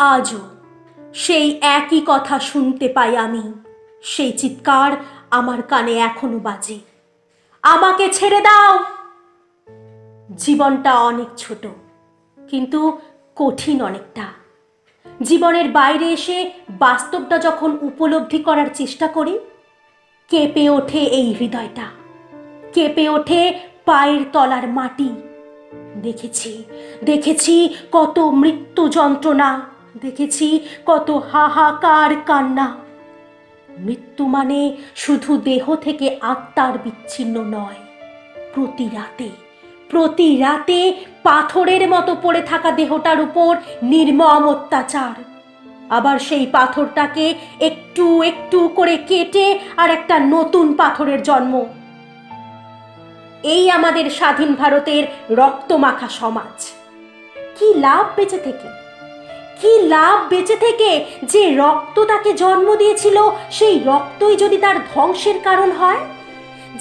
आजो सेई एकी कथा सुनते पाई आमी, सेई चित्कार आमार काने एखोनो बाजे, आमाके छेड़े दाओ। जीवनटा अनेक छोट किन्तु कठिन अनेकटा। जीवनेर बाइरे एसे बास्तबटा जखन उपलब्धि करार चेष्टा करी केंपे ओठे एई हृदयटा, केंपे ओठे पायेर तलार माटी। देखेछि देखेछि कत मृत्यु यंत्रणा, देखेछि कत हाहाकार कान्ना। मृत्यु माने शुधु देह थेके आत्मार बिच्छिन्न नय। प्रति राते पाथरेर मतो पड़े थाका देहटार उपर निर्मम अत्याचार। आबार सेई पाथरटाके एकटू एकटू करे केटे आर एकटा नतून पाथरेर जन्म। एई आमादेर स्वाधीन भारतेर रक्तमाखा समाज। की लाभ बेचे थेके जे रक्त ताके जन्म दिएछिलो सेई रक्तई जदि तार ध्वंसेर कारण हय।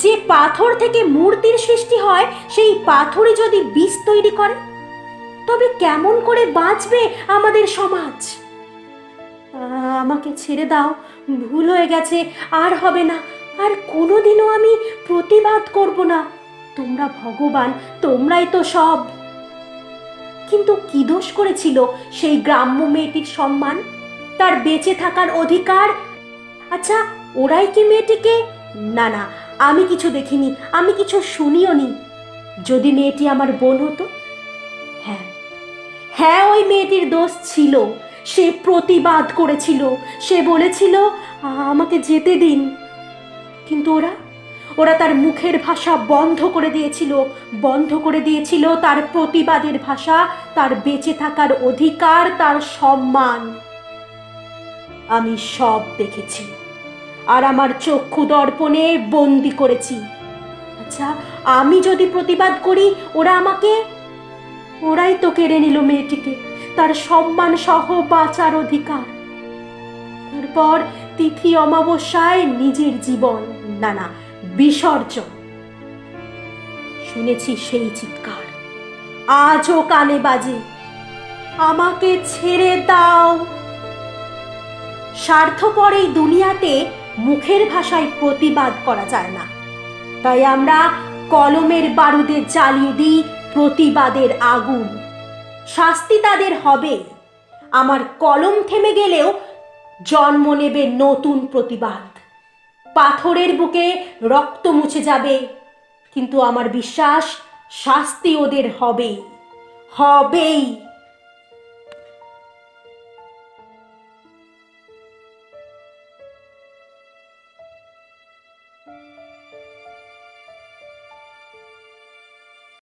जे पाथर थेके मूर्तिर सृष्टि हय सेई पाथरई जदि बीज तैरि करे तबे केमन करे बाँचबे आमादेर समाज। आमाके छेड़े दाओ, भूल हो गेछे, आर होबे ना, आर कोनोदिनो आमी प्रतिबाद करब ना। तोमरा भगवान, तोमराई तो सब। किन्तु की दोष करेछिलो सेई ग्राम्य मेयेटिर सम्मान, तार बेचे थाकार अधिकार? अच्छा, ओराई कि मेयेटिके? ना ना, आमी किछु देखिनी, आमी किछु शुनिओनि। जदि मेयेटी आमार बोन हतो? हाँ हाँ, ओई मेयेटिर दोष छिलो। से प्रतिबाद करेछिलो, से बोलेछिलो आमाके जेते दिन। किन्तु ओरा तार मुखेर भाषा बंध करे दिएछिलो तार प्रतिबादेर भाषा, तार बेचे थाकार अधिकार, तार सम्मान। आमी सब देखेछि आर आमार चक्षु दर्पणे बंदी करेछि। अच्छा, आमी जदि प्रतिबाद करी ओराई तो केड़े निल मेयेटिके, तार सम्मान सह बाचार अधिकार। तारपर तिथि अमावस्याय निजेर जीवन, ना ना, विसर्जन। शुनेछि सेई चित्कार आजो काने बाजे, आमाके छेड़े दाओ। स्वार्थपर एई दुनियाते मुखेर भाषाय प्रतिबाद करा जाय ना, ताई आमरा कलमेर बारुदे जालिये दिई प्रतिबादेर आगुन। शास्ति तादेर हबे, आमार कलम थेमे गेलेओ जन्म नेबे नतून प्रतिबाद। पाथरेर बुके रक्त मुछे जाबे, किन्तु आमार विश्वास शास्ति ओदेर हबेई।